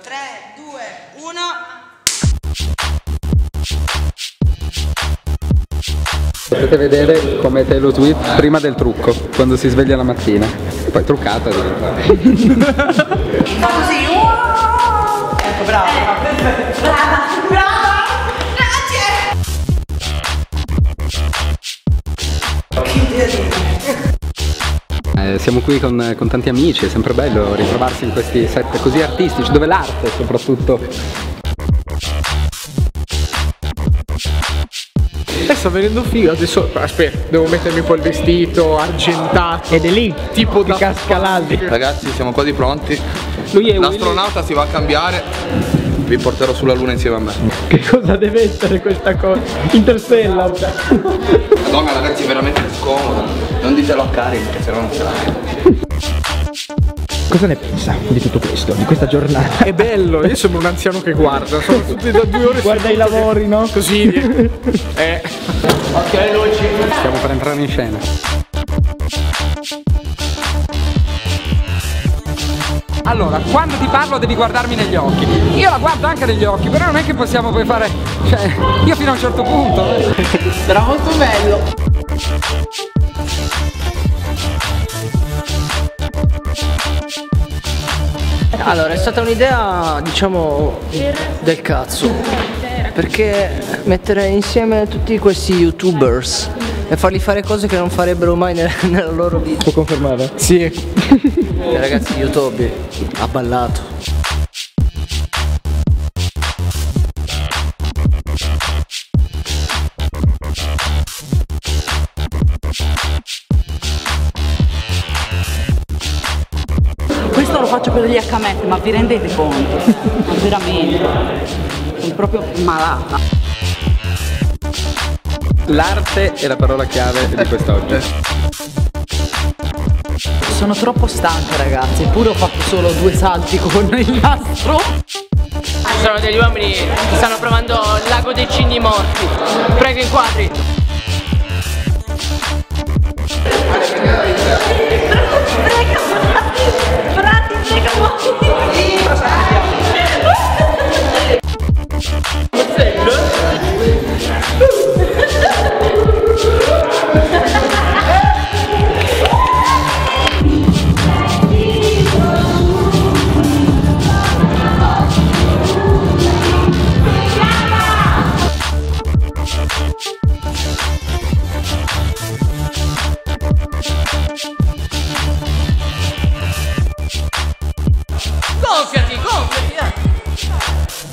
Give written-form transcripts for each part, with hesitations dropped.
3, 2, 1. Potete vedere come Taylor Swift prima del trucco, quando si sveglia la mattina. Poi truccata diventa. Fa così. Ecco, brava. Brava, brava. Grazie. Siamo qui con tanti amici, è sempre bello ritrovarsi in questi set così artistici, dove l'arte soprattutto. Sta venendo figa, adesso aspetta, devo mettermi un po' il vestito argentato. Ed è lì, tipo da Cascalaldi. Ragazzi, siamo quasi pronti. L'astronauta si va a cambiare. Vi porterò sulla luna insieme a me. Che cosa deve essere questa cosa? Interstellar. Madonna ragazzi, veramente scomoda. Non ditelo a Karen, perché sennò non ce l'ha. Cosa ne pensa di tutto questo, di questa giornata? È bello, io sono un anziano che guarda, sono tutti da 2 ore. Guarda i lavori, no? Così. Ok, noi ci stiamo per entrare in scena. Allora, quando ti parlo devi guardarmi negli occhi. Io la guardo anche negli occhi, però non è che possiamo poi fare. Cioè, io fino a un certo punto. Sarà molto bello. Allora, è stata un'idea, diciamo, del cazzo, perché mettere insieme tutti questi youtubers e farli fare cose che non farebbero mai nella loro vita. Può confermare? Sì. Ragazzi, YouTube ha ballato. Questo lo faccio per gli HMET, ma vi rendete conto? Ma veramente, sono proprio malata. L'arte è la parola chiave di quest'oggi. Sono troppo stanca ragazzi, eppure ho fatto solo 2 salti con il nastro. Ci sono degli uomini che stanno provando il lago dei cigni morti. Prego inquadri.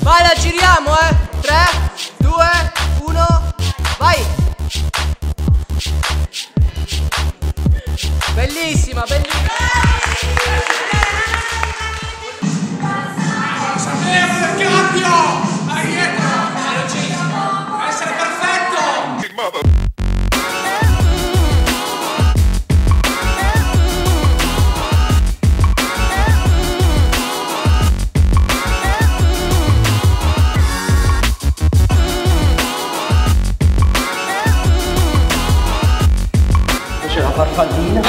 Vai, la giriamo, 3, 2, 1, vai! Bellissima, bellissima! Sapere del cambio! Vai dietro! Deve essere perfetto! Farfallina.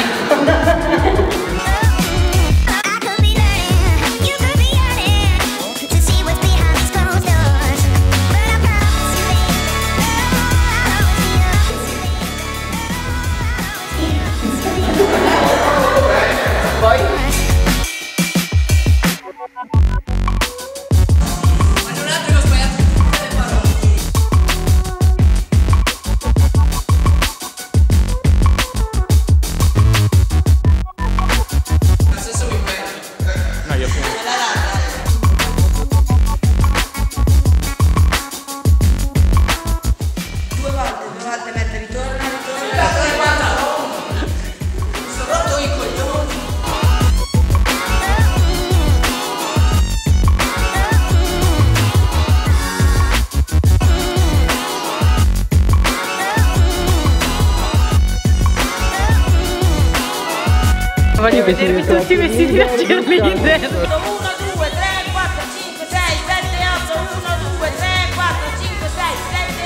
Poi voglio vedermi tutti vestiti da cheerleader. 1, 2, 3, 4, 5, 6, 7, 8 1, 2, 3, 4, 5, 6, 7,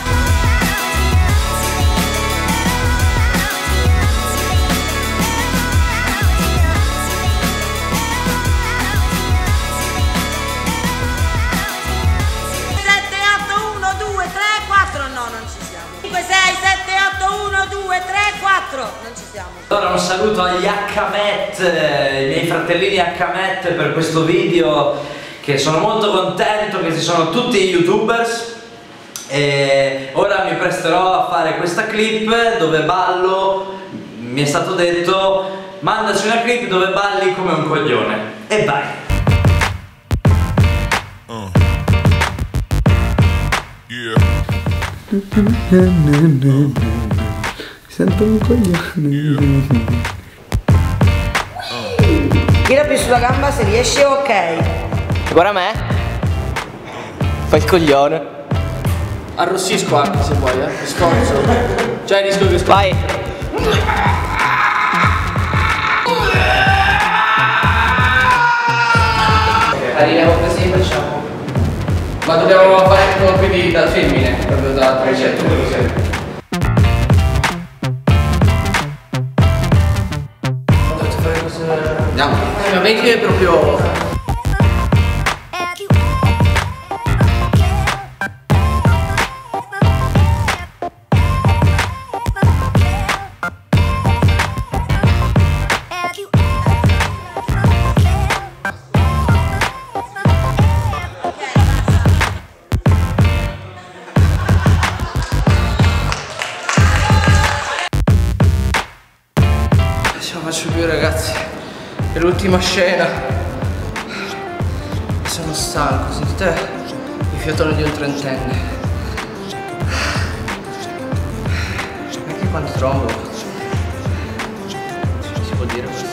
8 4 non ci siamo. Allora un saluto agli HMET, i miei fratellini HMET, per questo video, che sono molto contento che ci sono tutti i youtubers. E ora mi presterò a fare questa clip dove ballo. Mi è stato detto: mandaci una clip dove balli come un coglione. E vai! Sento un coglione. Tira più sulla gamba se riesci, ok. Guarda me. Fai il coglione. Arrossisco anche se vuoi, eh. Scorso. Cioè rischio che scorso. Vai. Arriviamo così, facciamo. Ma dobbiamo fare un colpi di da femmine, proprio da 300 così. Andiamo. Ma vedi è proprio... Non ce la faccio più, ragazzi. È l'ultima scena. Sono stanco, sentite il fiatone di un trentenne. Anche quando trovo, si può dire così.